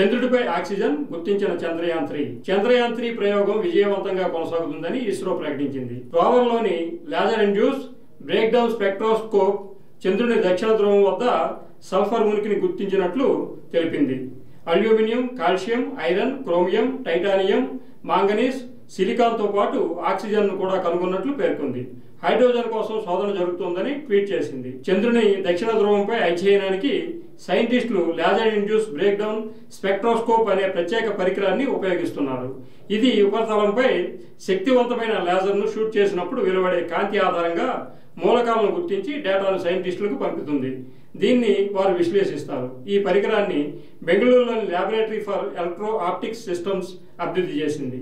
చంద్రుడిపై ఆక్సిజన్ గుర్తించిన చంద్రయాన్-3. చంద్రయాన్-3 ప్రయోగం విజయవంతంగా కొనసాగుతుందని ఇస్రో ప్రకటించింది. రోవర్లోని లేజర్-ఇండ్యూస్డ్ బ్రేక్డౌన్ స్పెక్ట్రోస్కోప్ చంద్రుని దక్షిణ ధ్రువం వద్ద సల్ఫర్ మునికిని గుర్తించినట్లు తెలిపింది. Aluminium, calcium, iron, chromium, titanium, manganese, సిలికాన్తో పాటు ఆక్సిజన్ను కూడా కనుగొన్నట్లు పేర్కొంది. హైడ్రోజన్ కోసం శోధన జరుగుతోందని ట్వీట్ చేసింది. చంద్రుని దక్షిణ ధ్రువంపై అధ్యయనానికి సైంటిస్టులు లేజర్-ఇండ్యూస్డ్ బ్రేక్డౌన్ స్పెక్ట్రోస్కోప్ అనే ప్రత్యేక పరికరాన్ని ఉపయోగిస్తున్నారు. ఇది ఉపరితలంపై శక్తివంతమైన లేజర్ను షూట్ చేసినప్పుడు వెలువడే కాంతి ఆధారంగా మూలకాలను గుర్తించి డేటాను సైంటిస్టులకు పంపుతుంది. దీన్ని వారు విశ్లేషిస్తారు. ఈ పరికరాన్ని బెంగళూరులోని laboratory for electro optics systems అభివృద్ధి చేసింది.